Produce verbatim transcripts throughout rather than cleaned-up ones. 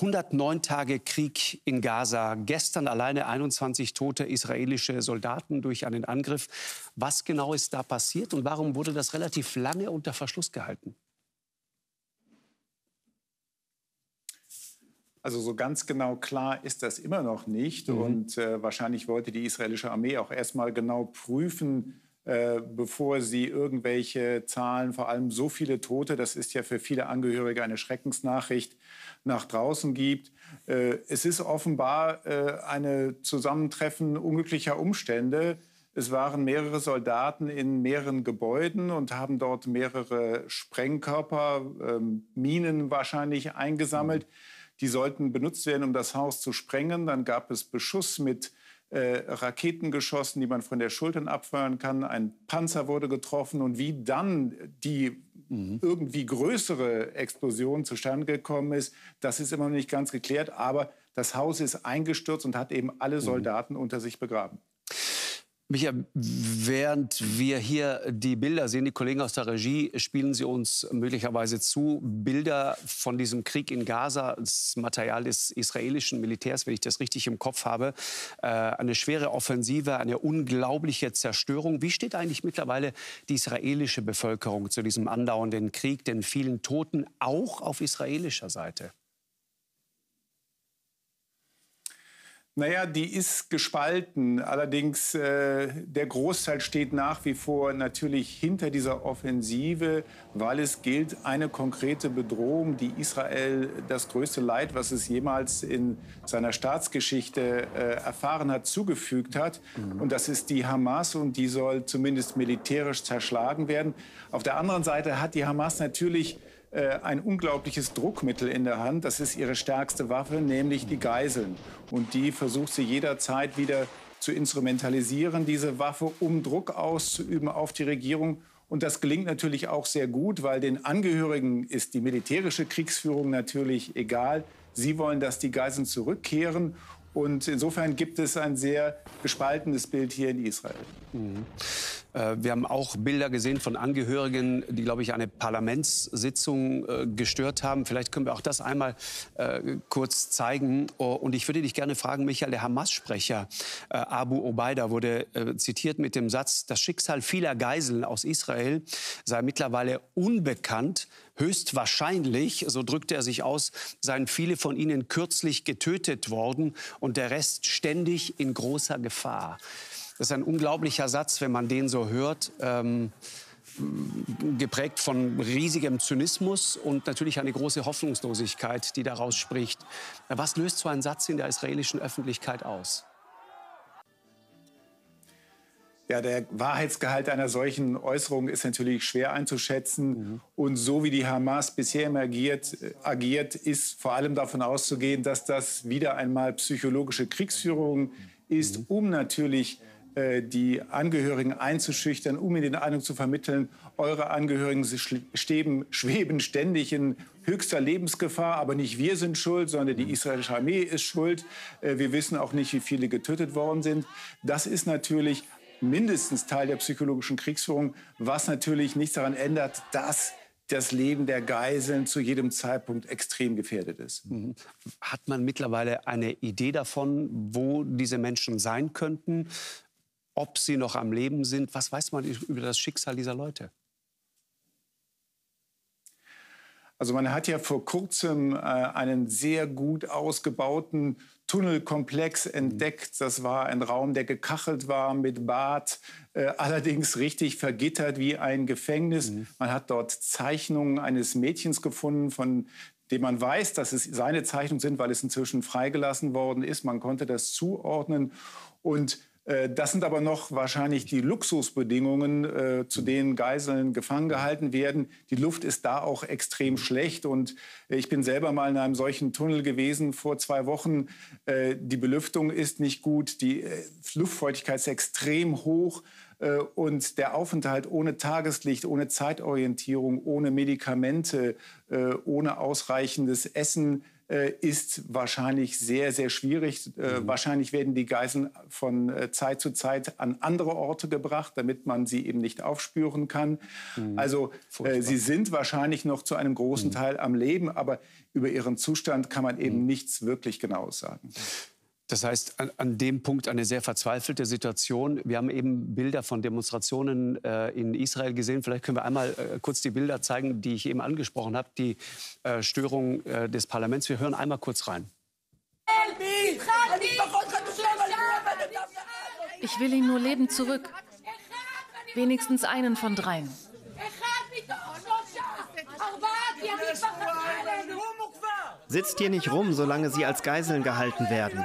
hundertneun Tage Krieg in Gaza. Gestern alleine einundzwanzig tote israelische Soldaten durch einen Angriff. Was genau ist da passiert und warum wurde das relativ lange unter Verschluss gehalten? Also so ganz genau klar ist das immer noch nicht. Mhm. Und äh, wahrscheinlich wollte die israelische Armee auch erstmal genau prüfen, äh, bevor sie irgendwelche Zahlen, vor allem so viele Tote, das ist ja für viele Angehörige eine Schreckensnachricht, nach draußen gibt. Äh, es ist offenbar äh, ein Zusammentreffen unglücklicher Umstände. Es waren mehrere Soldaten in mehreren Gebäuden und haben dort mehrere Sprengkörper, äh, Minen wahrscheinlich eingesammelt. Mhm. Die sollten benutzt werden, um das Haus zu sprengen. Dann gab es Beschuss mit äh, Raketengeschossen, die man von der Schultern abfeuern kann. Ein Panzer wurde getroffen. Und wie dann die mhm. irgendwie größere Explosion zustande gekommen ist, das ist immer noch nicht ganz geklärt. Aber das Haus ist eingestürzt und hat eben alle Soldaten mhm. unter sich begraben. Micha, während wir hier die Bilder sehen, die Kollegen aus der Regie spielen sie uns möglicherweise zu, Bilder von diesem Krieg in Gaza, das Material des israelischen Militärs, wenn ich das richtig im Kopf habe, eine schwere Offensive, eine unglaubliche Zerstörung. Wie steht eigentlich mittlerweile die israelische Bevölkerung zu diesem andauernden Krieg, den vielen Toten, auch auf israelischer Seite? Naja, die ist gespalten. Allerdings, äh, der Großteil steht nach wie vor natürlich hinter dieser Offensive, weil es gilt, eine konkrete Bedrohung, die Israel das größte Leid, was es jemals in seiner Staatsgeschichte äh, erfahren hat, zugefügt hat. Mhm. Und das ist die Hamas und die soll zumindest militärisch zerschlagen werden. Auf der anderen Seite hat die Hamas natürlich ein unglaubliches Druckmittel in der Hand. Das ist ihre stärkste Waffe, nämlich die Geiseln. Und die versucht sie jederzeit wieder zu instrumentalisieren, diese Waffe, um Druck auszuüben auf die Regierung. Und das gelingt natürlich auch sehr gut, weil den Angehörigen ist die militärische Kriegsführung natürlich egal. Sie wollen, dass die Geiseln zurückkehren. Und insofern gibt es ein sehr gespaltenes Bild hier in Israel. Mhm. Äh, wir haben auch Bilder gesehen von Angehörigen, die, glaube ich, eine Parlamentssitzung äh, gestört haben. Vielleicht können wir auch das einmal äh, kurz zeigen. Oh, und ich würde dich gerne fragen, Michael, der Hamas-Sprecher äh, Abu Obaida wurde äh, zitiert mit dem Satz, das Schicksal vieler Geiseln aus Israel sei mittlerweile unbekannt. Höchstwahrscheinlich, so drückte er sich aus, seien viele von ihnen kürzlich getötet worden und der Rest ständig in großer Gefahr. Das ist ein unglaublicher Satz, wenn man den so hört, ähm, geprägt von riesigem Zynismus und natürlich eine große Hoffnungslosigkeit, die daraus spricht. Was löst so ein Satz in der israelischen Öffentlichkeit aus? Ja, der Wahrheitsgehalt einer solchen Äußerung ist natürlich schwer einzuschätzen. Mhm. Und so wie die Hamas bisher agiert, agiert, ist vor allem davon auszugehen, dass das wieder einmal psychologische Kriegsführung ist, mhm. um natürlich äh, die Angehörigen einzuschüchtern, um ihnen den Eindruck zu vermitteln, eure Angehörigen steben, schweben ständig in höchster Lebensgefahr, aber nicht wir sind schuld, sondern die israelische Armee ist schuld. Äh, wir wissen auch nicht, wie viele getötet worden sind. Das ist natürlich mindestens Teil der psychologischen Kriegsführung, was natürlich nichts daran ändert, dass das Leben der Geiseln zu jedem Zeitpunkt extrem gefährdet ist. Hat man mittlerweile eine Idee davon, wo diese Menschen sein könnten, ob sie noch am Leben sind? Was weiß man über das Schicksal dieser Leute? Also man hat ja vor kurzem äh, einen sehr gut ausgebauten Tunnelkomplex entdeckt. Das war ein Raum, der gekachelt war mit Bad, äh, allerdings richtig vergittert wie ein Gefängnis. Mhm. Man hat dort Zeichnungen eines Mädchens gefunden, von dem man weiß, dass es seine Zeichnungen sind, weil es inzwischen freigelassen worden ist. Man konnte das zuordnen. Und äh, das sind aber noch wahrscheinlich die Luxusbedingungen, äh, zu denen Geiseln gefangen gehalten werden. Die Luft ist da auch extrem schlecht. Und ich bin selber mal in einem solchen Tunnel gewesen vor zwei Wochen. Äh, die Belüftung ist nicht gut, die äh, Luftfeuchtigkeit ist extrem hoch äh, und der Aufenthalt ohne Tageslicht, ohne Zeitorientierung, ohne Medikamente, äh, ohne ausreichendes Essen äh, ist wahrscheinlich sehr, sehr schwierig. Äh, mhm. Wahrscheinlich werden die Geiseln von äh, Zeit zu Zeit an andere Orte gebracht, damit man sie eben nicht aufspüren kann. Mhm. Also äh, sie sind wahrscheinlich noch zu einem großen mhm. Teil am Leben, aber über ihren Zustand kann man eben mhm. nichts wirklich Genaues sagen. Das heißt, an, an dem Punkt eine sehr verzweifelte Situation. Wir haben eben Bilder von Demonstrationen äh, in Israel gesehen. Vielleicht können wir einmal äh, kurz die Bilder zeigen, die ich eben angesprochen habe, die äh, Störung äh, des Parlaments. Wir hören einmal kurz rein. Ich will ihn nur lebend zurück. Wenigstens einen von dreien. Sitzt hier nicht rum, solange sie als Geiseln gehalten werden.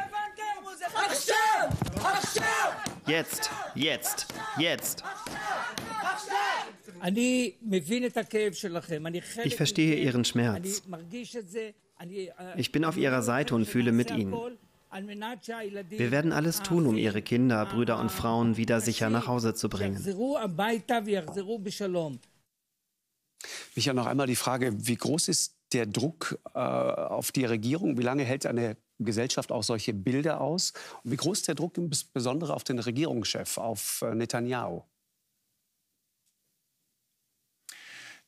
Jetzt, jetzt, jetzt. Ich verstehe Ihren Schmerz. Ich bin auf Ihrer Seite und fühle mit Ihnen. Wir werden alles tun, um Ihre Kinder, Brüder und Frauen wieder sicher nach Hause zu bringen. Micha, noch einmal die Frage, wie groß ist der Druck äh, auf die Regierung? Wie lange hält eine Gesellschaft auch solche Bilder aus? Und wie groß ist der Druck insbesondere auf den Regierungschef, auf äh, Netanjahu?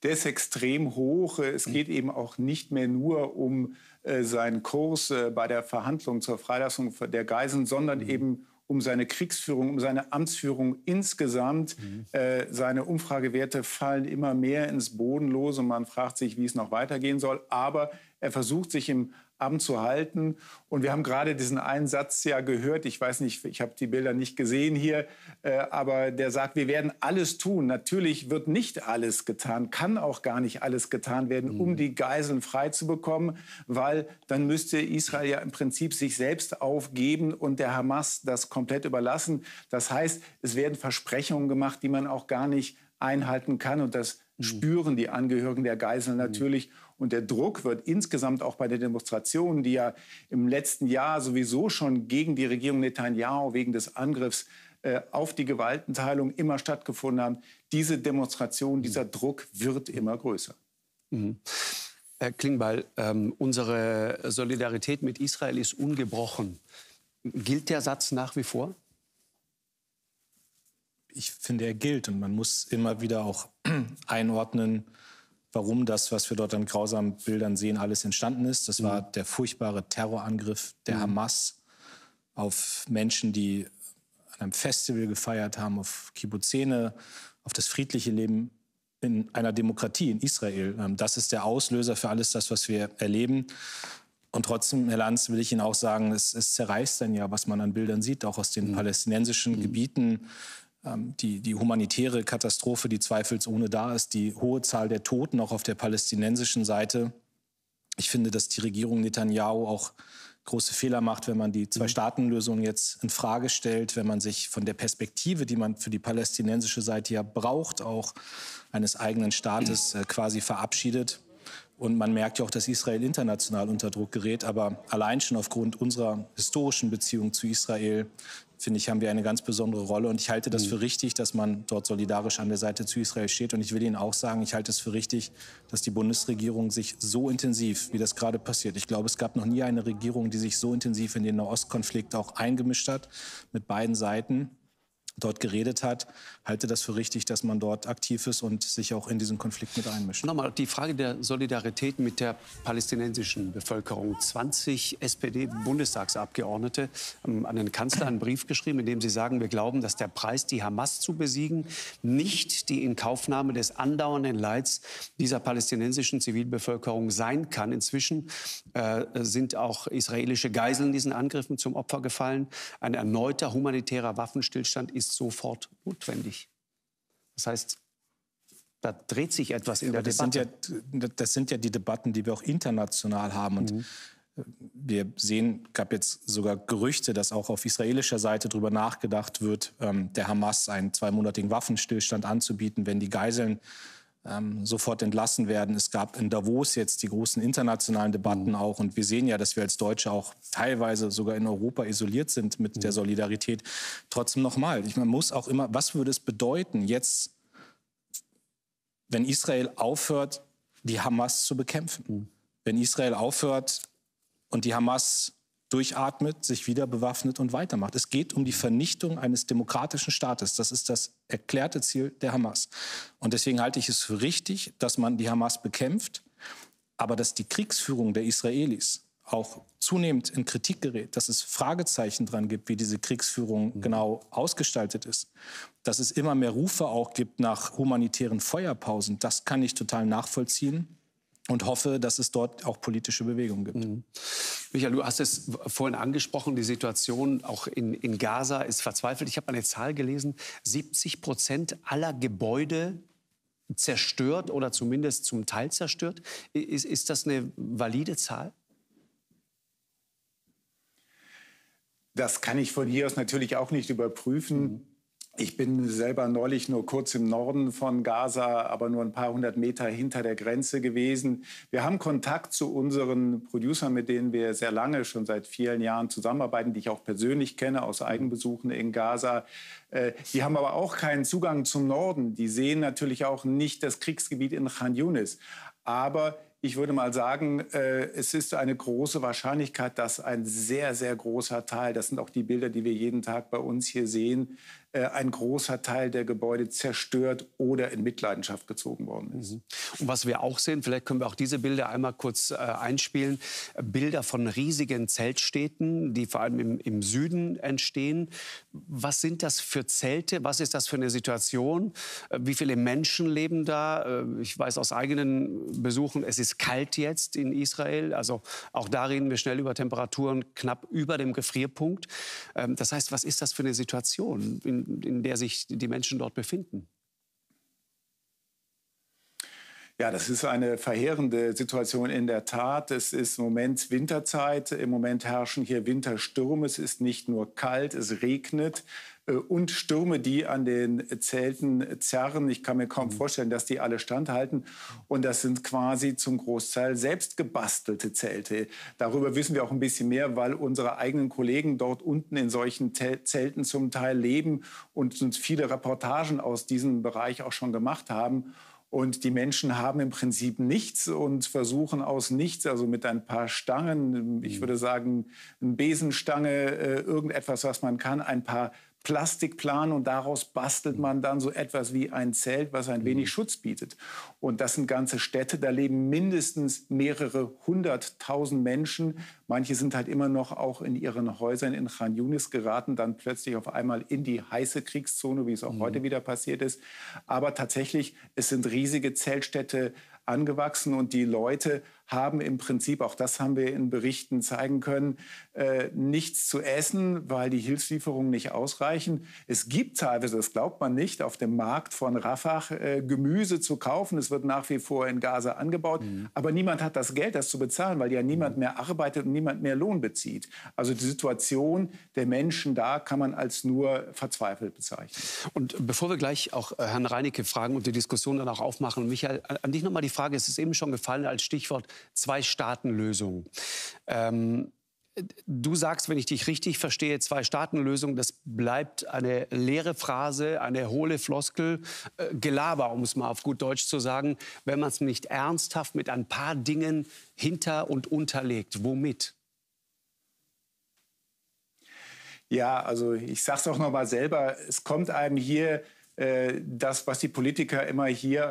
Der ist extrem hoch. Es geht eben auch nicht mehr nur um äh, seinen Kurs äh, bei der Verhandlung zur Freilassung der Geiseln, sondern mhm. eben um seine Kriegsführung, um seine Amtsführung insgesamt. Mhm. Äh, seine Umfragewerte fallen immer mehr ins Bodenlose. Man fragt sich, wie es noch weitergehen soll. Aber er versucht, sich im Amt zu halten. Und wir haben gerade diesen einen Satz ja gehört. Ich weiß nicht, ich habe die Bilder nicht gesehen hier. Äh, aber der sagt, wir werden alles tun. Natürlich wird nicht alles getan, kann auch gar nicht alles getan werden, mhm. um die Geiseln frei zu bekommen. Weil dann müsste Israel ja im Prinzip sich selbst aufgeben und der Hamas das komplett überlassen. Das heißt, es werden Versprechungen gemacht, die man auch gar nicht einhalten kann. Und das mhm. spüren die Angehörigen der Geiseln natürlich. Mhm. Und der Druck wird insgesamt auch bei den Demonstrationen, die ja im letzten Jahr sowieso schon gegen die Regierung Netanjahu wegen des Angriffs äh, auf die Gewaltenteilung immer stattgefunden haben, diese Demonstration, mhm. dieser Druck wird immer größer. Mhm. Herr Klingbeil, ähm, unsere Solidarität mit Israel ist ungebrochen. Gilt der Satz nach wie vor? Ich finde, er gilt. Und man muss immer wieder auch einordnen, warum das, was wir dort an grausamen Bildern sehen, alles entstanden ist. Das war der furchtbare Terrorangriff der Hamas auf Menschen, die an einem Festival gefeiert haben, auf Kibbuzene, auf das friedliche Leben in einer Demokratie in Israel. Das ist der Auslöser für alles das, was wir erleben. Und trotzdem, Herr Lanz, will ich Ihnen auch sagen, es, es zerreißt dann ja, was man an Bildern sieht, auch aus den palästinensischen Gebieten. Die, die humanitäre Katastrophe, die zweifelsohne da ist, die hohe Zahl der Toten auch auf der palästinensischen Seite. Ich finde, dass die Regierung Netanjahu auch große Fehler macht, wenn man die Zwei-Staaten-Lösung jetzt in Frage stellt, wenn man sich von der Perspektive, die man für die palästinensische Seite ja braucht, auch eines eigenen Staates äh, quasi verabschiedet. Und man merkt ja auch, dass Israel international unter Druck gerät. Aber allein schon aufgrund unserer historischen Beziehung zu Israel, finde ich, haben wir eine ganz besondere Rolle. Und ich halte das für richtig, dass man dort solidarisch an der Seite zu Israel steht. Und ich will Ihnen auch sagen, ich halte es für richtig, dass die Bundesregierung sich so intensiv, wie das gerade passiert, ich glaube, es gab noch nie eine Regierung, die sich so intensiv in den Nahostkonflikt auch eingemischt hat, mit beiden Seiten dort geredet hat, halte das für richtig, dass man dort aktiv ist und sich auch in diesen Konflikt mit einmischt. Nochmal die Frage der Solidarität mit der palästinensischen Bevölkerung. zwanzig S P D-Bundestagsabgeordnete haben an den Kanzler einen Brief geschrieben, in dem sie sagen, wir glauben, dass der Preis, die Hamas zu besiegen, nicht die Inkaufnahme des andauernden Leids dieser palästinensischen Zivilbevölkerung sein kann. Inzwischen äh, sind auch israelische Geiseln diesen Angriffen zum Opfer gefallen. Ein erneuter humanitärer Waffenstillstand ist sofort notwendig. Das heißt, da dreht sich etwas in der das Debatte. Sind ja, das sind ja die Debatten, die wir auch international haben. Und mhm. wir sehen, gab jetzt sogar Gerüchte, dass auch auf israelischer Seite darüber nachgedacht wird, ähm, der Hamas einen zweimonatigen Waffenstillstand anzubieten, wenn die Geiseln ähm, sofort entlassen werden. Es gab in Davos jetzt die großen internationalen Debatten mhm. auch. Und wir sehen ja, dass wir als Deutsche auch teilweise sogar in Europa isoliert sind mit mhm. der Solidarität. Trotzdem nochmal, man muss auch immer, was würde es bedeuten jetzt, wenn Israel aufhört, die Hamas zu bekämpfen? Mhm. Wenn Israel aufhört, und die Hamas durchatmet, sich wieder bewaffnet und weitermacht. Es geht um die Vernichtung eines demokratischen Staates. Das ist das erklärte Ziel der Hamas. Und deswegen halte ich es für richtig, dass man die Hamas bekämpft, aber dass die Kriegsführung der Israelis auch zunehmend in Kritik gerät, dass es Fragezeichen dran gibt, wie diese Kriegsführung genau ausgestaltet ist, dass es immer mehr Rufe auch gibt nach humanitären Feuerpausen, das kann ich total nachvollziehen. Und hoffe, dass es dort auch politische Bewegung gibt. Mhm. Michael, du hast es vorhin angesprochen, die Situation auch in, in Gaza ist verzweifelt. Ich habe eine Zahl gelesen, siebzig Prozent aller Gebäude zerstört oder zumindest zum Teil zerstört. Ist, ist das eine valide Zahl? Das kann ich von hier aus natürlich auch nicht überprüfen. Mhm. Ich bin selber neulich nur kurz im Norden von Gaza, aber nur ein paar hundert Meter hinter der Grenze gewesen. Wir haben Kontakt zu unseren Producern, mit denen wir sehr lange, schon seit vielen Jahren zusammenarbeiten, die ich auch persönlich kenne aus Eigenbesuchen in Gaza. Die haben aber auch keinen Zugang zum Norden. Die sehen natürlich auch nicht das Kriegsgebiet in Khan Yunis. Aber ich würde mal sagen, es ist eine große Wahrscheinlichkeit, dass ein sehr, sehr großer Teil, das sind auch die Bilder, die wir jeden Tag bei uns hier sehen, ein großer Teil der Gebäude zerstört oder in Mitleidenschaft gezogen worden ist. Und was wir auch sehen, vielleicht können wir auch diese Bilder einmal kurz äh, einspielen, Bilder von riesigen Zeltstädten, die vor allem im, im Süden entstehen. Was sind das für Zelte? Was ist das für eine Situation? Wie viele Menschen leben da? Ich weiß aus eigenen Besuchen, es ist kalt jetzt in Israel. Also auch da reden wir schnell über Temperaturen knapp über dem Gefrierpunkt. Das heißt, was ist das für eine Situation, in in der sich die Menschen dort befinden? Ja, das ist eine verheerende Situation in der Tat. Es ist im Moment Winterzeit. Im Moment herrschen hier Winterstürme. Es ist nicht nur kalt, es regnet. Und Stürme, die an den Zelten zerren. Ich kann mir kaum vorstellen, dass die alle standhalten. Und das sind quasi zum Großteil selbst gebastelte Zelte. Darüber wissen wir auch ein bisschen mehr, weil unsere eigenen Kollegen dort unten in solchen Zelten zum Teil leben und uns viele Reportagen aus diesem Bereich auch schon gemacht haben. Und die Menschen haben im Prinzip nichts und versuchen aus nichts, also mit ein paar Stangen, ich würde sagen, eine Besenstange, irgendetwas, was man kann, ein paar Plastikplan und daraus bastelt man dann so etwas wie ein Zelt, was ein wenig Schutz bietet. Und das sind ganze Städte, da leben mindestens mehrere hunderttausend Menschen. Manche sind halt immer noch auch in ihren Häusern in Khan Yunis geraten, dann plötzlich auf einmal in die heiße Kriegszone, wie es auch mhm. heute wieder passiert ist. Aber tatsächlich, es sind riesige Zeltstädte angewachsen und die Leute haben im Prinzip, auch das haben wir in Berichten zeigen können, äh, nichts zu essen, weil die Hilfslieferungen nicht ausreichen. Es gibt teilweise, das glaubt man nicht, auf dem Markt von Rafah äh, Gemüse zu kaufen. Es wird nach wie vor in Gaza angebaut. Mhm. Aber niemand hat das Geld, das zu bezahlen, weil ja niemand mehr arbeitet und niemand mehr Lohn bezieht. Also die Situation der Menschen da kann man als nur verzweifelt bezeichnen. Und bevor wir gleich auch Herrn Reinicke fragen und die Diskussion dann auch aufmachen, Michael, an dich nochmal die Frage, es ist eben schon gefallen als Stichwort Zwei-Staaten-Lösung. Ähm, du sagst, wenn ich dich richtig verstehe, Zwei-Staaten-Lösung, das bleibt eine leere Phrase, eine hohle Floskel, äh, Gelaber, um es mal auf gut Deutsch zu sagen, wenn man es nicht ernsthaft mit ein paar Dingen hinter- und unterlegt. Womit? Ja, also ich sage es auch noch mal selber, es kommt einem hier das, was die Politiker immer hier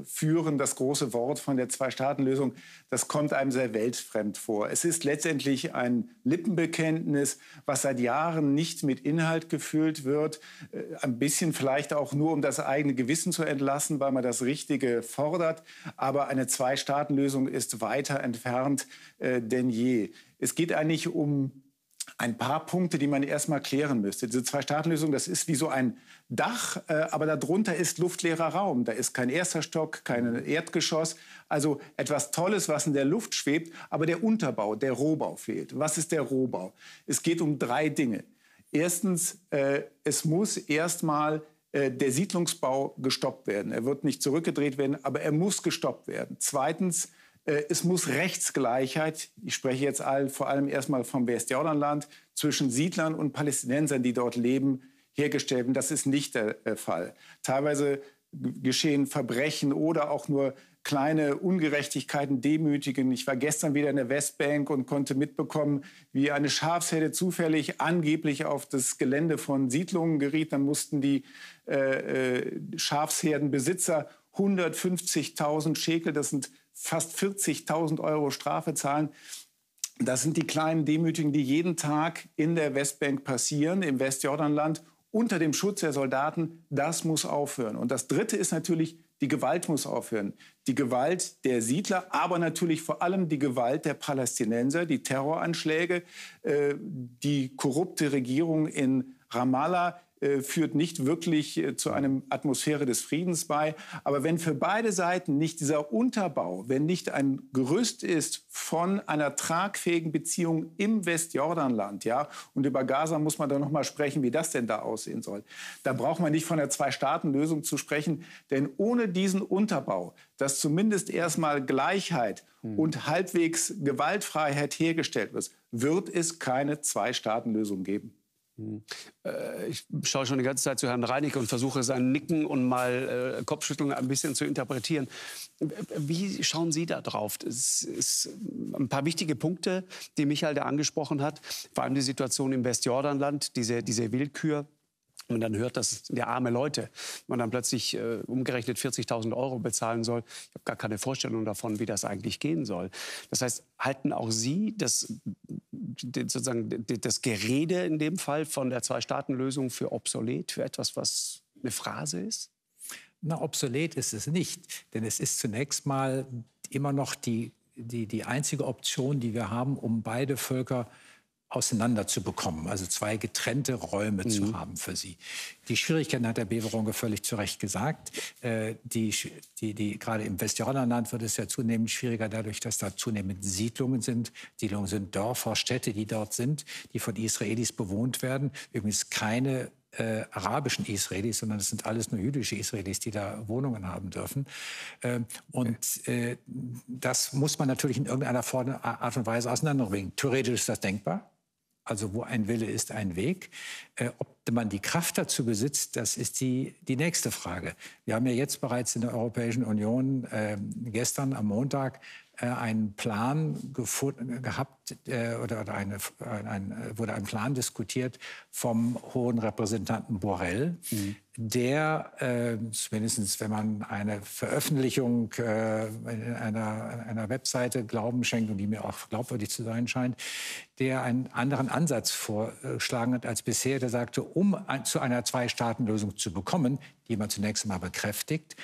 äh, führen, das große Wort von der Zwei-Staaten-Lösung, das kommt einem sehr weltfremd vor. Es ist letztendlich ein Lippenbekenntnis, was seit Jahren nicht mit Inhalt gefüllt wird. Äh, ein bisschen vielleicht auch nur, um das eigene Gewissen zu entlassen, weil man das Richtige fordert. Aber eine Zwei-Staaten-Lösung ist weiter entfernt äh, denn je. Es geht eigentlich um ein paar Punkte, die man erstmal klären müsste. Diese Zwei-Staaten-Lösung, das ist wie so ein Dach, aber darunter ist luftleerer Raum. Da ist kein erster Stock, kein Erdgeschoss. Also etwas Tolles, was in der Luft schwebt, aber der Unterbau, der Rohbau fehlt. Was ist der Rohbau? Es geht um drei Dinge. Erstens, äh, es muss erstmal äh, der Siedlungsbau gestoppt werden. Er wird nicht zurückgedreht werden, aber er muss gestoppt werden. Zweitens, es muss Rechtsgleichheit, ich spreche jetzt all, vor allem erstmal vom Westjordanland, zwischen Siedlern und Palästinensern, die dort leben, hergestellt werden. Das ist nicht der Fall. Teilweise geschehen Verbrechen oder auch nur kleine Ungerechtigkeiten demütigen. Ich war gestern wieder in der Westbank und konnte mitbekommen, wie eine Schafsherde zufällig angeblich auf das Gelände von Siedlungen geriet. Dann mussten die äh, äh, Schafsherdenbesitzer hundertfünfzigtausend Schekel, das sind fast vierzigtausend Euro Strafe zahlen. Das sind die kleinen Demütigen, die jeden Tag in der Westbank passieren, im Westjordanland, unter dem Schutz der Soldaten. Das muss aufhören. Und das Dritte ist natürlich, die Gewalt muss aufhören. Die Gewalt der Siedler, aber natürlich vor allem die Gewalt der Palästinenser, die Terroranschläge, äh, die korrupte Regierung in Ramallah äh, führt nicht wirklich äh, zu einer Atmosphäre des Friedens bei. Aber wenn für beide Seiten nicht dieser Unterbau, wenn nicht ein Gerüst ist von einer tragfähigen Beziehung im Westjordanland, ja, und über Gaza muss man dann noch mal sprechen, wie das denn da aussehen soll. Da braucht man nicht von der Zwei-Staaten-Lösung zu sprechen, denn ohne diesen Unterbau, dass zumindest erstmal Gleichheit hm. und halbwegs Gewaltfreiheit hergestellt wird, wird es keine Zwei-Staaten-Lösung geben. Ich schaue schon die ganze Zeit zu Herrn Reinicke und versuche sein Nicken und mal äh, Kopfschütteln ein bisschen zu interpretieren. Wie schauen Sie da drauf? Es ist ein paar wichtige Punkte, die Michael da angesprochen hat. Vor allem die Situation im Westjordanland, diese, diese Willkür. Und dann hört, das sind ja arme Leute. Man dann plötzlich äh, umgerechnet vierzigtausend Euro bezahlen soll. Ich habe gar keine Vorstellung davon, wie das eigentlich gehen soll. Das heißt, halten auch Sie das, sozusagen, das Gerede in dem Fall von der Zwei-Staaten-Lösung für obsolet, für etwas, was eine Phrase ist? Na, obsolet ist es nicht. Denn es ist zunächst mal immer noch die, die, die einzige Option, die wir haben, um beide Völker auseinander zu bekommen, also zwei getrennte Räume mhm. zu haben für sie. Die Schwierigkeiten hat Herr Beveronge völlig zu Recht gesagt. Äh, die, die, die, gerade im Westjordanland wird es ja zunehmend schwieriger, dadurch, dass da zunehmend Siedlungen sind. Siedlungen sind Dörfer, Städte, die dort sind, die von Israelis bewohnt werden. Übrigens keine Äh, arabischen Israelis, sondern es sind alles nur jüdische Israelis, die da Wohnungen haben dürfen. Ähm, und äh, das muss man natürlich in irgendeiner Art und Weise auseinanderbringen. Theoretisch ist das denkbar. Also wo ein Wille ist, ein Weg. Äh, ob man die Kraft dazu besitzt, das ist die, die nächste Frage. Wir haben ja jetzt bereits in der Europäischen Union äh, gestern am Montag einen Plan gefunden, gehabt äh, oder, oder eine, ein, wurde ein Plan diskutiert vom hohen Repräsentanten Borrell, mhm. der äh, zumindest, wenn man eine Veröffentlichung äh, einer, einer Webseite Glauben schenkt und die mir auch glaubwürdig zu sein scheint, der einen anderen Ansatz vorgeschlagen hat als bisher. Der sagte, um ein, zu einer Zwei-Staaten-Lösung zu bekommen, die man zunächst mal bekräftigt,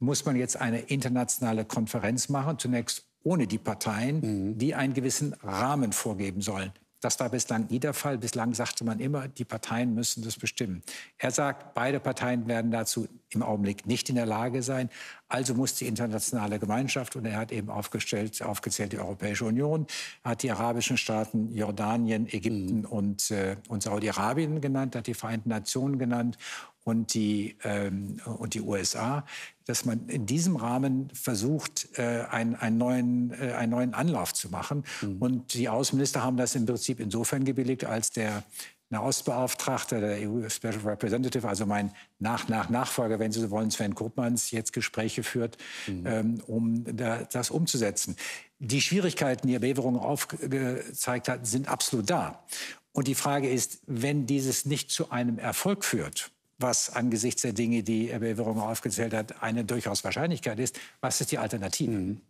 muss man jetzt eine internationale Konferenz machen, zunächst ohne die Parteien, mhm. die einen gewissen Rahmen vorgeben sollen. Das war bislang nie der Fall. Bislang sagte man immer, die Parteien müssen das bestimmen. Er sagt, beide Parteien werden dazu im Augenblick nicht in der Lage sein. Also muss die internationale Gemeinschaft, und er hat eben aufgestellt, aufgezählt die Europäische Union, hat die arabischen Staaten Jordanien, Ägypten mhm. und, äh, und Saudi-Arabien genannt, hat die Vereinten Nationen genannt und die, ähm, und die U S A, dass man in diesem Rahmen versucht, äh, einen, einen, neuen, äh, einen neuen Anlauf zu machen. Mhm. Und die Außenminister haben das im Prinzip insofern gebilligt, als der Nahostbeauftragter, der E U Special Representative, also mein Nach-Nach-Nachfolger, wenn Sie so wollen, Sven Kupmans, jetzt Gespräche führt, mhm. ähm, um da, das umzusetzen. Die Schwierigkeiten, die Herr Beveronge aufgezeigt hat, sind absolut da. Und die Frage ist, wenn dieses nicht zu einem Erfolg führt, was angesichts der Dinge, die Herr Beveronge aufgezählt hat, eine durchaus Wahrscheinlichkeit ist, was ist die Alternative? Mhm.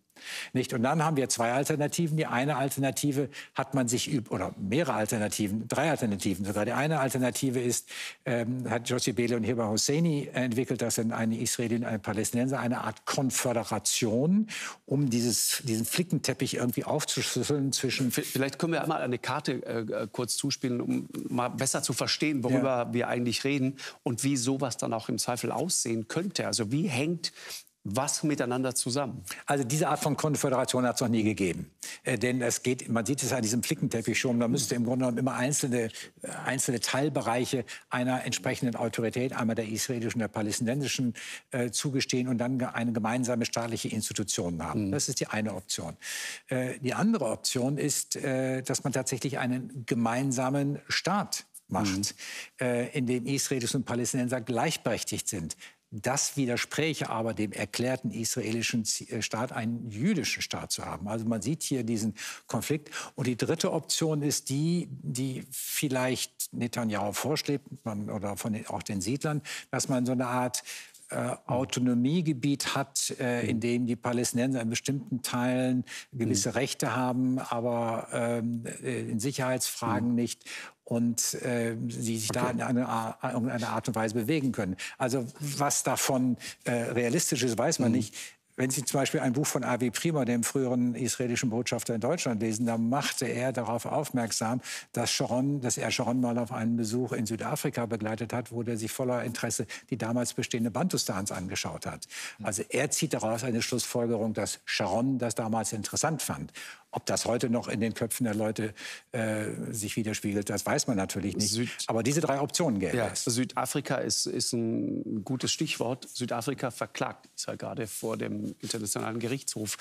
Nicht? Und dann haben wir zwei Alternativen. Die eine Alternative hat man sich, üb- oder mehrere Alternativen, drei Alternativen sogar. Die eine Alternative ist, ähm, hat Josi Beilin und Hiba Hosseini entwickelt, das sind eine Israeli und eine Palästinenser, eine Art Konföderation, um dieses, diesen Flickenteppich irgendwie aufzuschlüsseln zwischen... Vielleicht können wir einmal eine Karte äh, kurz zuspielen, um mal besser zu verstehen, worüber ja. wir eigentlich reden und wie sowas dann auch im Zweifel aussehen könnte. Also wie hängt... was miteinander zusammen? Also diese Art von Konföderation hat es noch nie gegeben. Äh, denn es geht, man sieht es an diesem Flickenteppich schon, da müsste im Grunde genommen immer einzelne, äh, einzelne Teilbereiche einer entsprechenden Autorität, einmal der israelischen und der palästinensischen, äh, zugestehen und dann eine gemeinsame staatliche Institution haben. Mhm. Das ist die eine Option. Äh, die andere Option ist, äh, dass man tatsächlich einen gemeinsamen Staat macht, mhm. äh, in dem Israelis und Palästinenser gleichberechtigt sind. Das widerspräche aber dem erklärten israelischen Staat, einen jüdischen Staat zu haben. Also man sieht hier diesen Konflikt. Und die dritte Option ist die, die vielleicht Netanjahu vorschlägt, man, oder von den, auch den Siedlern, dass man so eine Art Äh, Autonomiegebiet hat, äh, in dem die Palästinenser in bestimmten Teilen gewisse mhm. Rechte haben, aber ähm, in Sicherheitsfragen mhm. nicht, und äh, sie sich okay. da in einer, in einer Art und Weise bewegen können. Also was davon äh, realistisch ist, weiß man mhm. nicht. Wenn Sie zum Beispiel ein Buch von Avi Prima, dem früheren israelischen Botschafter in Deutschland, lesen, dann machte er darauf aufmerksam, dass, Sharon, dass er Sharon mal auf einen Besuch in Südafrika begleitet hat, wo er sich voller Interesse die damals bestehende Band Sudans angeschaut hat. Also er zieht daraus eine Schlussfolgerung, dass Sharon das damals interessant fand. Ob das heute noch in den Köpfen der Leute äh, sich widerspiegelt, das weiß man natürlich nicht. Süd Aber diese drei Optionen gäbe ja, es. Südafrika ist, ist ein gutes Stichwort. Südafrika verklagt Israel gerade vor dem Internationalen Gerichtshof.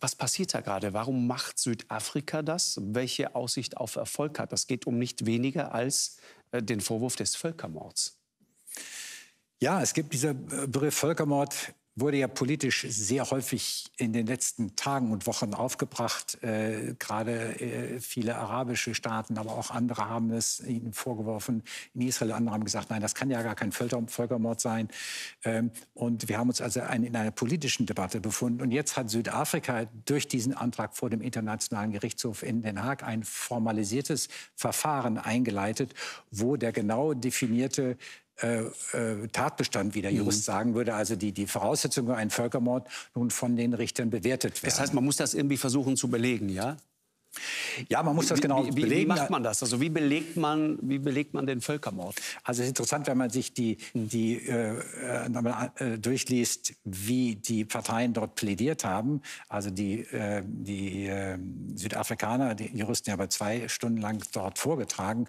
Was passiert da gerade? Warum macht Südafrika das? Welche Aussicht auf Erfolg hat? Das geht um nicht weniger als äh, den Vorwurf des Völkermords. Ja, es gibt dieser Begriff Völkermord, wurde ja politisch sehr häufig in den letzten Tagen und Wochen aufgebracht. Äh, gerade äh, viele arabische Staaten, aber auch andere haben es ihnen vorgeworfen. In Israel andere haben gesagt, nein, das kann ja gar kein Völkermord sein. Ähm, und wir haben uns also ein, in einer politischen Debatte befunden. Und jetzt hat Südafrika durch diesen Antrag vor dem Internationalen Gerichtshof in Den Haag ein formalisiertes Verfahren eingeleitet, wo der genau definierte Äh, äh, Tatbestand, wie der Jurist mhm. sagen würde, also die, die Voraussetzungen für einen Völkermord nun von den Richtern bewertet werden. Das heißt, man muss das irgendwie versuchen zu belegen, ja? Ja, man muss das genau wie, wie, belegen. Wie macht man das? Also wie belegt man, wie belegt man den Völkermord? Also es ist interessant, wenn man sich die, die äh, äh, durchliest, wie die Parteien dort plädiert haben. Also die, äh, die äh, Südafrikaner, die Juristen haben ja zwei Stunden lang dort vorgetragen,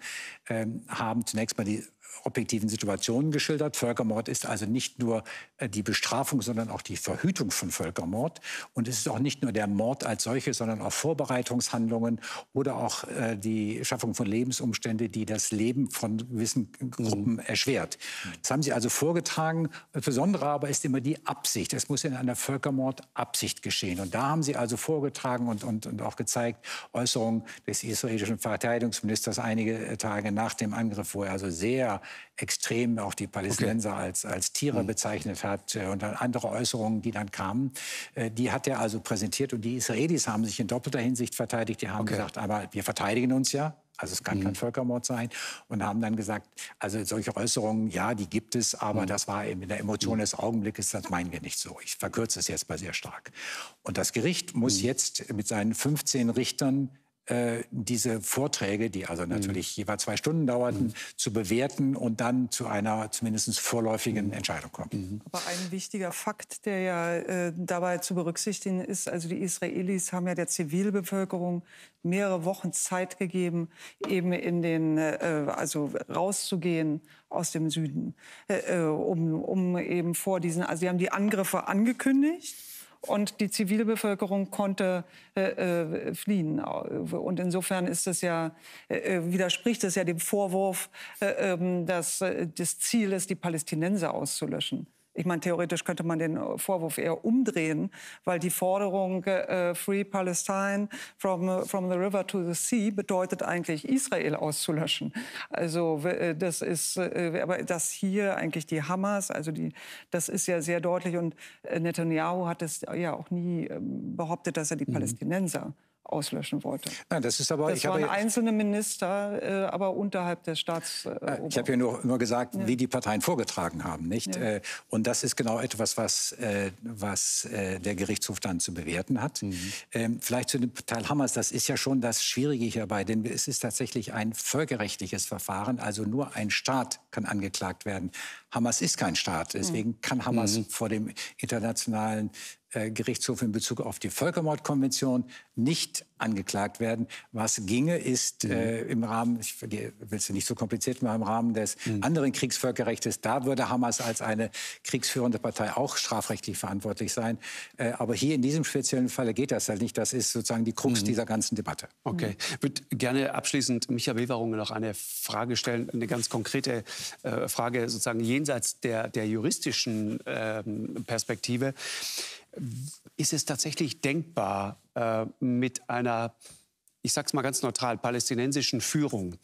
äh, haben zunächst mal die objektiven Situationen geschildert. Völkermord ist also nicht nur die Bestrafung, sondern auch die Verhütung von Völkermord. Und es ist auch nicht nur der Mord als solches, sondern auch Vorbereitungshandlungen oder auch die Schaffung von Lebensumständen, die das Leben von gewissen Gruppen erschwert. Das haben Sie also vorgetragen. Das Besondere aber ist immer die Absicht. Es muss in einer Völkermordabsicht geschehen. Und da haben Sie also vorgetragen und, und, und auch gezeigt, Äußerungen des israelischen Verteidigungsministers einige Tage nach dem Angriff, wo er also sehr extrem auch die Palästinenser okay. als, als Tiere mhm. bezeichnet hat und dann andere Äußerungen, die dann kamen. Die hat er also präsentiert, und die Israelis haben sich in doppelter Hinsicht verteidigt. Die haben okay. gesagt, aber wir verteidigen uns ja. Also es kann mhm. kein Völkermord sein. Und haben dann gesagt, also solche Äußerungen, ja, die gibt es, aber mhm. das war eben in der Emotion mhm. des Augenblickes, das meinen wir nicht so. Ich verkürze es jetzt mal sehr stark. Und das Gericht muss mhm. jetzt mit seinen fünfzehn Richtern Äh, diese Vorträge, die also natürlich mhm. jeweils zwei Stunden dauerten, mhm. zu bewerten und dann zu einer zumindest vorläufigen mhm. Entscheidung kommen. Mhm. Aber ein wichtiger Fakt, der ja äh, dabei zu berücksichtigen ist, also die Israelis haben ja der Zivilbevölkerung mehrere Wochen Zeit gegeben, eben in den, äh, also rauszugehen aus dem Süden, äh, um, um eben vor diesen, also sie haben die Angriffe angekündigt. Und die Zivilbevölkerung konnte äh, äh, fliehen. Und insofern ist das ja, äh, widerspricht das ja dem Vorwurf, äh, dass äh, das Ziel ist, die Palästinenser auszulöschen. Ich meine, theoretisch könnte man den Vorwurf eher umdrehen, weil die Forderung äh, Free Palestine from, from the river to the sea bedeutet eigentlich, Israel auszulöschen. Also äh, das ist, äh, aber das hier eigentlich die Hamas, also die, das ist ja sehr deutlich. Und äh, Netanjahu hat es ja auch nie äh, behauptet, dass er die mhm. Palästinenser auslöschen wollte. Nein, das ist aber, das ich waren habe, einzelne Minister, äh, aber unterhalb des Staats. Äh, ich habe ja nur, nur gesagt, ja. wie die Parteien vorgetragen haben, nicht? Ja. Äh, und das ist genau etwas, was, äh, was äh, der Gerichtshof dann zu bewerten hat. Mhm. Ähm, vielleicht zu dem Teil Hamas, das ist ja schon das Schwierige hierbei, denn es ist tatsächlich ein völkerrechtliches Verfahren, also nur ein Staat kann angeklagt werden. Hamas ist kein Staat, deswegen mhm. kann Hamas mhm. vor dem internationalen Gerichtshof in Bezug auf die Völkermordkonvention nicht angeklagt werden. Was ginge, ist mhm. äh, im Rahmen, ich will es nicht so kompliziert machen, im Rahmen des mhm. anderen Kriegsvölkerrechts, da würde Hamas als eine kriegsführende Partei auch strafrechtlich verantwortlich sein. Äh, aber hier in diesem speziellen Falle geht das halt nicht. Das ist sozusagen die Krux mhm. dieser ganzen Debatte. Okay. Ich würde gerne abschließend Michael Weverunge noch eine Frage stellen, eine ganz konkrete äh, Frage sozusagen jenseits der, der juristischen äh, Perspektive. Ist es tatsächlich denkbar, äh, mit einer, ich sag's mal ganz neutral, palästinensischen Führung,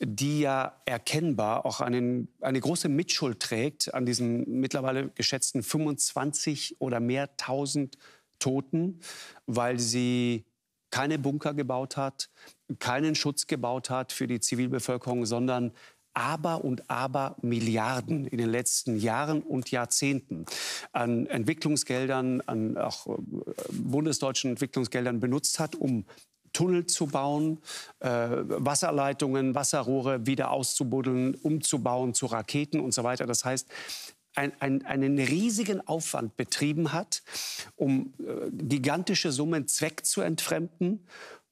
die ja erkennbar auch einen, eine große Mitschuld trägt an diesen mittlerweile geschätzten fünfundzwanzig oder mehr tausend Toten, weil sie keine Bunker gebaut hat, keinen Schutz gebaut hat für die Zivilbevölkerung, sondern Aber und aber Milliarden in den letzten Jahren und Jahrzehnten an Entwicklungsgeldern, an auch bundesdeutschen Entwicklungsgeldern benutzt hat, um Tunnel zu bauen, äh, Wasserleitungen, Wasserrohre wieder auszubuddeln, umzubauen zu Raketen und so weiter. Das heißt, ein, ein, einen riesigen Aufwand betrieben hat, um äh, gigantische Summen Zweck zu entfremden,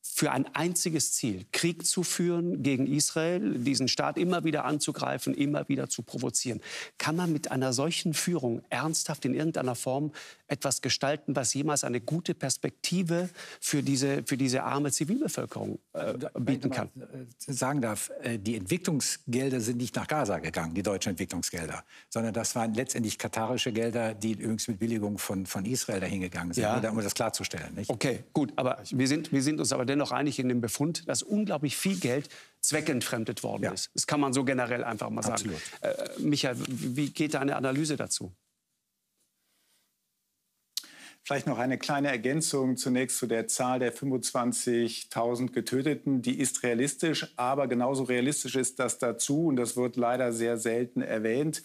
für ein einziges Ziel, Krieg zu führen gegen Israel, diesen Staat immer wieder anzugreifen, immer wieder zu provozieren. Kann man mit einer solchen Führung ernsthaft in irgendeiner Form etwas gestalten, was jemals eine gute Perspektive für diese, für diese arme Zivilbevölkerung äh, bieten kann? Ich mal sagen darf, die Entwicklungsgelder sind nicht nach Gaza gegangen, die deutschen Entwicklungsgelder, sondern das waren letztendlich katarische Gelder, die übrigens mit Billigung von, von Israel dahingegangen sind, ja. um das klarzustellen. Nicht? Okay, gut, aber wir sind, wir sind uns aber dennoch einig in dem Befund, dass unglaublich viel Geld zweckentfremdet worden ja. ist. Das kann man so generell einfach mal Absolut. sagen. Äh, Michael, wie geht deine Analyse dazu? Vielleicht noch eine kleine Ergänzung zunächst zu der Zahl der fünfundzwanzigtausend Getöteten. Die ist realistisch, aber genauso realistisch ist das dazu, und das wird leider sehr selten erwähnt,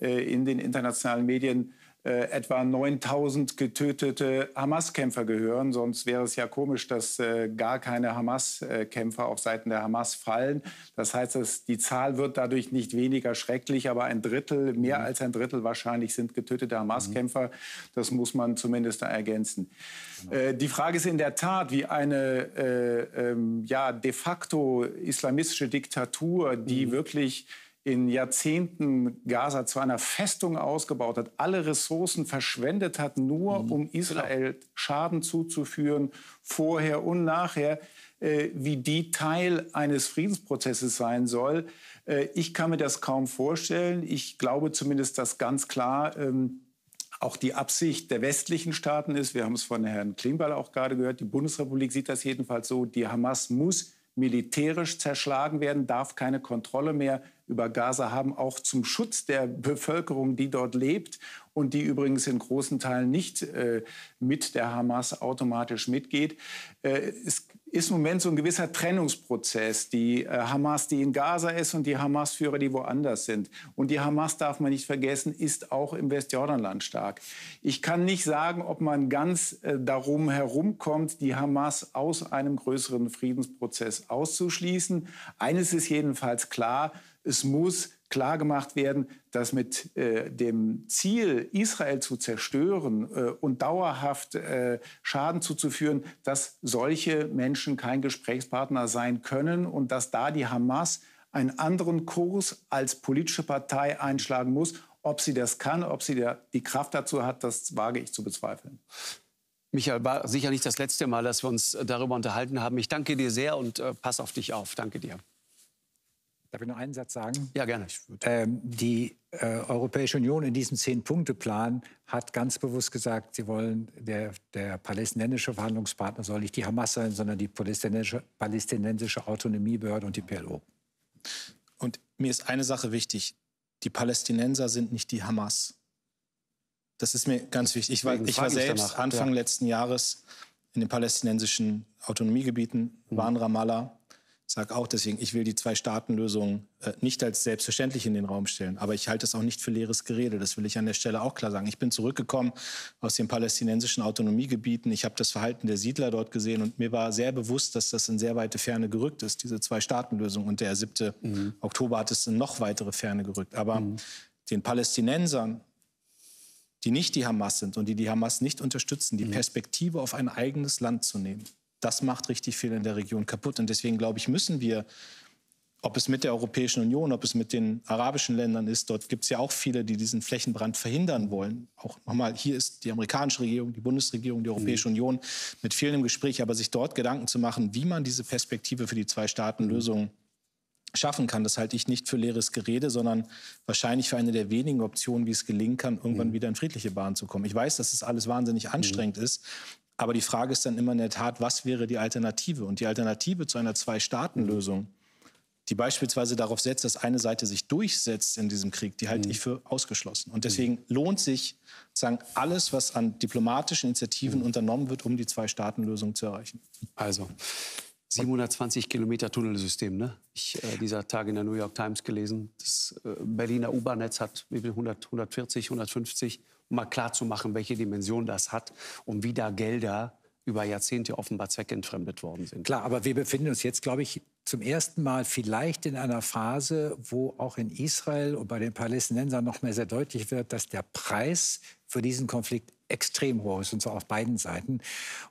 äh, in den internationalen Medien, Äh, etwa neuntausend getötete Hamas-Kämpfer gehören. Sonst wäre es ja komisch, dass äh, gar keine Hamas-Kämpfer auf Seiten der Hamas fallen. Das heißt, dass die Zahl wird dadurch nicht weniger schrecklich, aber ein Drittel, mehr mhm. als ein Drittel wahrscheinlich sind getötete Hamas-Kämpfer. Mhm. Das muss man zumindest ergänzen. Genau. Äh, die Frage ist in der Tat, wie eine äh, ähm, ja, de facto islamistische Diktatur, die mhm. wirklich in Jahrzehnten Gaza zu einer Festung ausgebaut hat, alle Ressourcen verschwendet hat, nur mhm. um Israel genau. Schaden zuzuführen, vorher und nachher, äh, wie die Teil eines Friedensprozesses sein soll. Äh, ich kann mir das kaum vorstellen. Ich glaube zumindest, dass ganz klar ähm, auch die Absicht der westlichen Staaten ist. Wir haben es von Herrn Klingbeil auch gerade gehört. Die Bundesrepublik sieht das jedenfalls so. Die Hamas muss militärisch zerschlagen werden, darf keine Kontrolle mehr über Gaza haben, auch zum Schutz der Bevölkerung, die dort lebt und die übrigens in großen Teilen nicht äh, mit der Hamas automatisch mitgeht. Äh, es ist im Moment so ein gewisser Trennungsprozess. Die äh, Hamas, die in Gaza ist, und die Hamas-Führer, die woanders sind. Und die Hamas, darf man nicht vergessen, ist auch im Westjordanland stark. Ich kann nicht sagen, ob man ganz äh, darum herumkommt, die Hamas aus einem größeren Friedensprozess auszuschließen. Eines ist jedenfalls klar: Es muss klar gemacht werden, dass mit äh, dem Ziel, Israel zu zerstören äh, und dauerhaft äh, Schaden zuzuführen, dass solche Menschen kein Gesprächspartner sein können und dass da die Hamas einen anderen Kurs als politische Partei einschlagen muss. Ob sie das kann, ob sie da die Kraft dazu hat, das wage ich zu bezweifeln. Michael, war sicher nicht das letzte Mal, dass wir uns darüber unterhalten haben. Ich danke dir sehr und äh, pass auf dich auf. Danke dir. Darf ich noch einen Satz sagen? Ja, gerne. Ähm, die äh, Europäische Union in diesem Zehn-Punkte-Plan hat ganz bewusst gesagt, sie wollen, der, der palästinensische Verhandlungspartner soll nicht die Hamas sein, sondern die palästinensische, palästinensische Autonomiebehörde und die P L O. Und mir ist eine Sache wichtig. Die Palästinenser sind nicht die Hamas. Das ist mir ganz wichtig. Ich war, ich war selbst danach, Anfang ja. letzten Jahres in den palästinensischen Autonomiegebieten, mhm. war in Ramallah. Ich sage auch deswegen, ich will die Zwei-Staaten-Lösung äh, nicht als selbstverständlich in den Raum stellen. Aber ich halte es auch nicht für leeres Gerede. Das will ich an der Stelle auch klar sagen. Ich bin zurückgekommen aus den palästinensischen Autonomiegebieten. Ich habe das Verhalten der Siedler dort gesehen. Und mir war sehr bewusst, dass das in sehr weite Ferne gerückt ist, diese Zwei-Staaten-Lösung. Und der siebte Mhm. Oktober hat es in noch weitere Ferne gerückt. Aber Mhm. den Palästinensern die nicht die Hamas sind und die die Hamas nicht unterstützen, die Perspektive auf ein eigenes Land zu nehmen, das macht richtig viel in der Region kaputt. Und deswegen, glaube ich, müssen wir, ob es mit der Europäischen Union, ob es mit den arabischen Ländern ist, dort gibt es ja auch viele, die diesen Flächenbrand verhindern wollen. Auch nochmal, hier ist die amerikanische Regierung, die Bundesregierung, die Europäische mhm. Union mit vielen im Gespräch, aber sich dort Gedanken zu machen, wie man diese Perspektive für die Zwei-Staaten-Lösung schaffen kann, das halte ich nicht für leeres Gerede, sondern wahrscheinlich für eine der wenigen Optionen, wie es gelingen kann, irgendwann mhm. wieder in friedliche Bahnen zu kommen. Ich weiß, dass es das alles wahnsinnig anstrengend mhm. ist, aber die Frage ist dann immer in der Tat, was wäre die Alternative? Und die Alternative zu einer Zwei-Staaten-Lösung, die beispielsweise darauf setzt, dass eine Seite sich durchsetzt in diesem Krieg, die halte mhm. ich für ausgeschlossen. Und deswegen mhm. lohnt sich sagen, alles, was an diplomatischen Initiativen mhm. unternommen wird, um die Zwei-Staaten-Lösung zu erreichen. Also, siebenhundertzwanzig Kilometer Tunnelsystem, ne? Ich äh, dieser Tag in der New York Times gelesen, das äh, Berliner U-Bahn-Netz hat hundert, hundertvierzig, hundertfünfzig, um mal klarzumachen, welche Dimension das hat und wie da Gelder über Jahrzehnte offenbar zweckentfremdet worden sind. Klar, aber wir befinden uns jetzt, glaube ich, zum ersten Mal vielleicht in einer Phase, wo auch in Israel und bei den Palästinensern noch mehr sehr deutlich wird, dass der Preis für diesen Konflikt extrem hoch ist, und zwar auf beiden Seiten.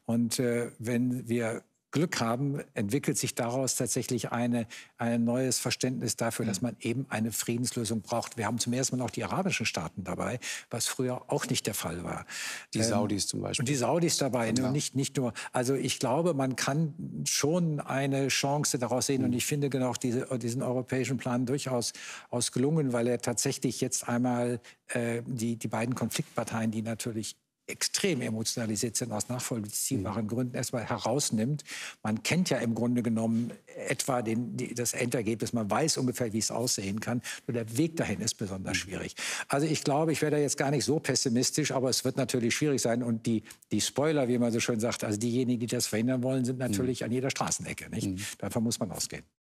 Und äh, wenn wir Glück haben, entwickelt sich daraus tatsächlich eine, ein neues Verständnis dafür, dass man eben eine Friedenslösung braucht. Wir haben zum ersten Mal auch die arabischen Staaten dabei, was früher auch nicht der Fall war. Die ähm, Saudis zum Beispiel. Und die Saudis dabei, ja. nicht, nicht nur. Also ich glaube, man kann schon eine Chance daraus sehen. Mhm. Und ich finde genau diese, diesen europäischen Plan durchaus aus gelungen, weil er tatsächlich jetzt einmal äh, die, die beiden Konfliktparteien, die natürlich extrem emotionalisiert sind, aus nachvollziehbaren Gründen erstmal herausnimmt. Man kennt ja im Grunde genommen etwa den, die, das Endergebnis. Man weiß ungefähr, wie es aussehen kann. Nur der Weg dahin ist besonders schwierig. Also ich glaube, ich wäre da jetzt gar nicht so pessimistisch, aber es wird natürlich schwierig sein. Und die, die Spoiler, wie man so schön sagt, also diejenigen, die das verhindern wollen, sind natürlich mhm. an jeder Straßenecke. Nicht? Mhm. Davon muss man ausgehen.